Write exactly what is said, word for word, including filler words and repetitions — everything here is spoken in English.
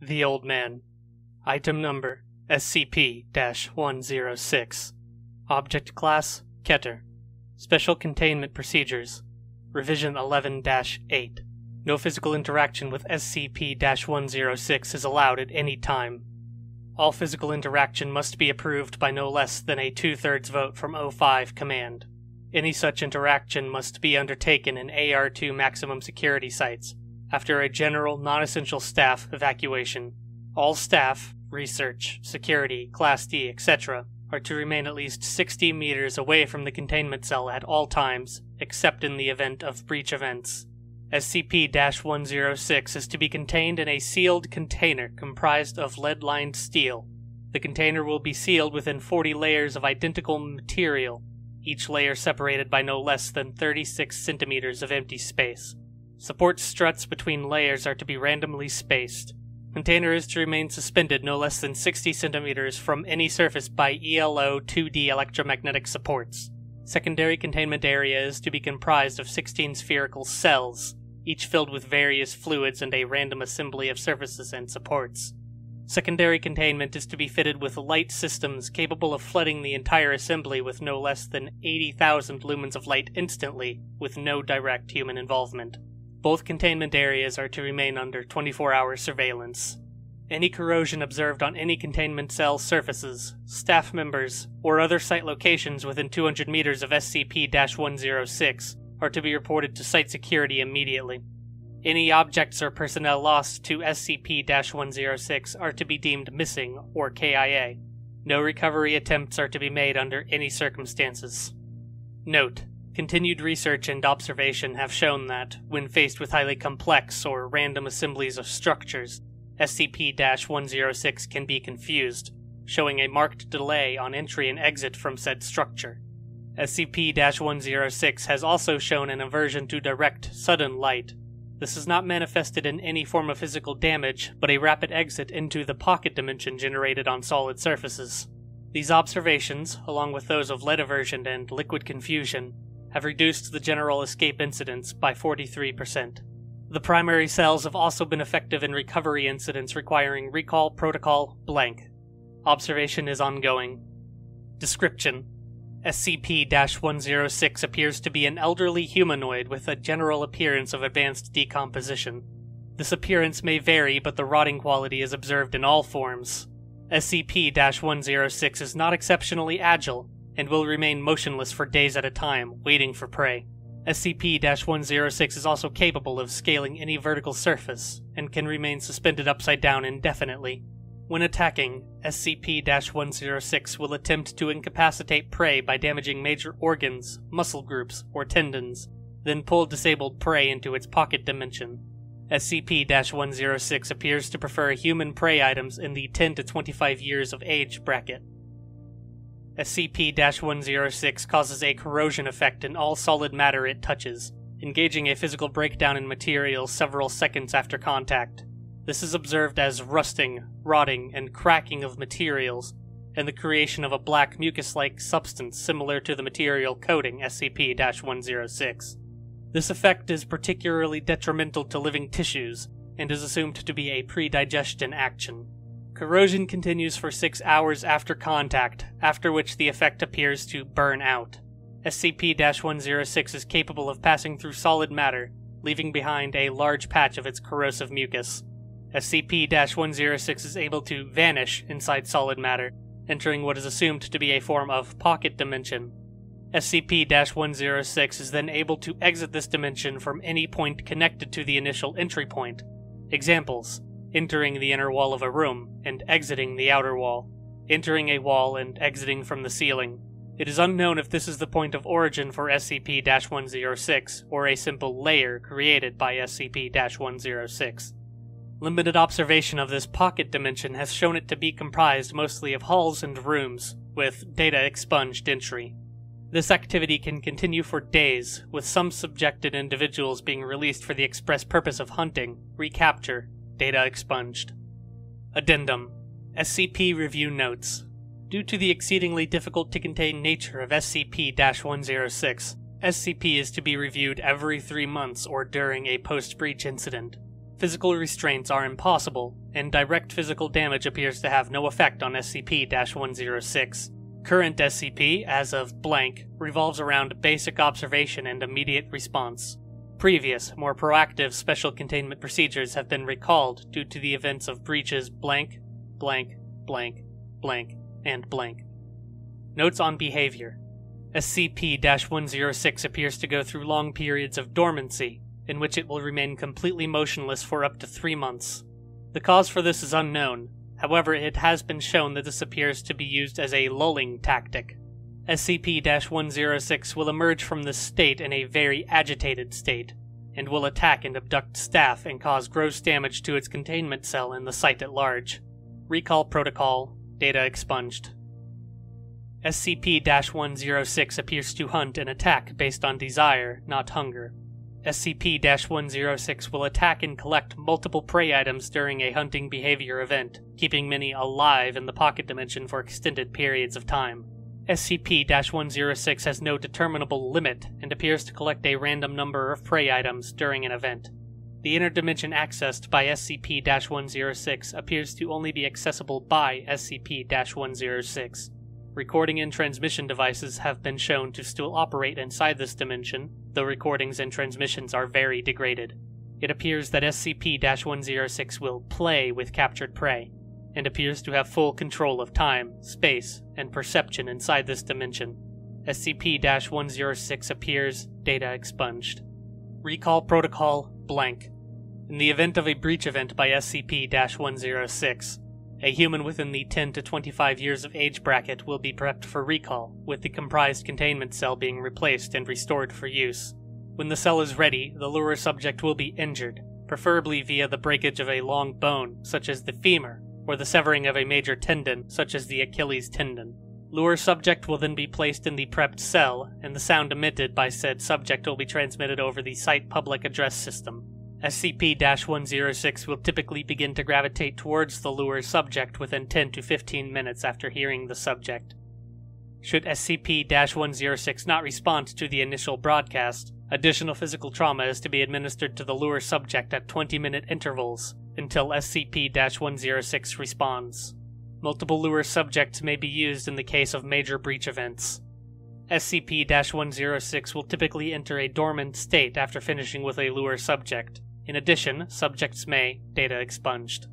The Old Man. Item number, S C P one oh six. Object class, Keter. Special containment procedures. Revision eleven dash eight. No physical interaction with S C P one oh six is allowed at any time. All physical interaction must be approved by no less than a two-thirds vote from O five Command. Any such interaction must be undertaken in A R two maximum security sites, after a general, non-essential staff evacuation. All staff, research, security, Class D, et cetera, are to remain at least sixty meters away from the containment cell at all times, except in the event of breach events. S C P one oh six is to be contained in a sealed container comprised of lead-lined steel. The container will be sealed within forty layers of identical material, each layer separated by no less than thirty-six centimeters of empty space. Support struts between layers are to be randomly spaced. Container is to remain suspended no less than sixty centimeters from any surface by E L O two D electromagnetic supports. Secondary containment area is to be comprised of sixteen spherical cells, each filled with various fluids and a random assembly of surfaces and supports. Secondary containment is to be fitted with light systems capable of flooding the entire assembly with no less than eighty thousand lumens of light instantly, with no direct human involvement. Both containment areas are to remain under twenty-four hour surveillance. Any corrosion observed on any containment cell surfaces, staff members, or other site locations within two hundred meters of S C P one oh six are to be reported to site security immediately. Any objects or personnel lost to S C P one oh six are to be deemed missing or K I A. No recovery attempts are to be made under any circumstances. Note: continued research and observation have shown that, when faced with highly complex or random assemblies of structures, S C P one oh six can be confused, showing a marked delay on entry and exit from said structure. S C P one oh six has also shown an aversion to direct, sudden light. This is not manifested in any form of physical damage, but a rapid exit into the pocket dimension generated on solid surfaces. These observations, along with those of lead aversion and liquid confusion, have reduced the general escape incidence by forty-three percent. The primary cells have also been effective in recovery incidents requiring recall protocol blank. Observation is ongoing. Description: S C P one oh six appears to be an elderly humanoid with a general appearance of advanced decomposition. This appearance may vary, but the rotting quality is observed in all forms. S C P one oh six is not exceptionally agile, and will remain motionless for days at a time, waiting for prey. S C P one oh six is also capable of scaling any vertical surface, and can remain suspended upside down indefinitely. When attacking, S C P one oh six will attempt to incapacitate prey by damaging major organs, muscle groups, or tendons, then pull disabled prey into its pocket dimension. S C P one oh six appears to prefer human prey items in the ten to twenty-five years of age bracket. S C P one oh six causes a corrosion effect in all solid matter it touches, engaging a physical breakdown in materials several seconds after contact. This is observed as rusting, rotting, and cracking of materials, and the creation of a black mucus-like substance similar to the material coating S C P one oh six. This effect is particularly detrimental to living tissues, and is assumed to be a pre-digestion action. Corrosion continues for six hours after contact, after which the effect appears to burn out. S C P one oh six is capable of passing through solid matter, leaving behind a large patch of its corrosive mucus. S C P one oh six is able to vanish inside solid matter, entering what is assumed to be a form of pocket dimension. S C P one oh six is then able to exit this dimension from any point connected to the initial entry point. Examples: entering the inner wall of a room and exiting the outer wall, entering a wall and exiting from the ceiling. It is unknown if this is the point of origin for S C P one oh six, or a simple layer created by S C P one oh six. Limited observation of this pocket dimension has shown it to be comprised mostly of halls and rooms, with data expunged entry. This activity can continue for days, with some subjected individuals being released for the express purpose of hunting, recapture, data expunged. Addendum. S C P Review Notes. Due to the exceedingly difficult to contain nature of S C P one oh six, S C P is to be reviewed every three months or during a post-breach incident. Physical restraints are impossible, and direct physical damage appears to have no effect on S C P one oh six. Current S C P, as of blank, revolves around basic observation and immediate response. Previous, more proactive special containment procedures have been recalled due to the events of breaches blank, blank, blank, blank, and blank. Notes on behavior. S C P one oh six appears to go through long periods of dormancy, in which it will remain completely motionless for up to three months. The cause for this is unknown, however it has been shown that this appears to be used as a lulling tactic. S C P one oh six will emerge from this state in a very agitated state, and will attack and abduct staff and cause gross damage to its containment cell and the site at large. Recall protocol, data expunged. S C P one oh six appears to hunt and attack based on desire, not hunger. S C P one oh six will attack and collect multiple prey items during a hunting behavior event, keeping many alive in the pocket dimension for extended periods of time. S C P one oh six has no determinable limit and appears to collect a random number of prey items during an event. The inner dimension accessed by S C P one oh six appears to only be accessible by S C P one oh six. Recording and transmission devices have been shown to still operate inside this dimension, though recordings and transmissions are very degraded. It appears that S C P one oh six will play with captured prey, and appears to have full control of time, space, and perception inside this dimension. S C P one oh six appears, data expunged. Recall protocol, blank. In the event of a breach event by S C P one oh six, a human within the ten to twenty-five years of age bracket will be prepped for recall, with the comprised containment cell being replaced and restored for use. When the cell is ready, the lure subject will be injured, preferably via the breakage of a long bone, such as the femur, or the severing of a major tendon, such as the Achilles tendon. Lure subject will then be placed in the prepped cell, and the sound emitted by said subject will be transmitted over the site public address system. S C P one oh six will typically begin to gravitate towards the lure subject within ten to fifteen minutes after hearing the subject. Should S C P one oh six not respond to the initial broadcast, additional physical trauma is to be administered to the lure subject at twenty-minute intervals until S C P one oh six responds. Multiple lure subjects may be used in the case of major breach events. S C P one oh six will typically enter a dormant state after finishing with a lure subject. In addition, subjects may, data expunged.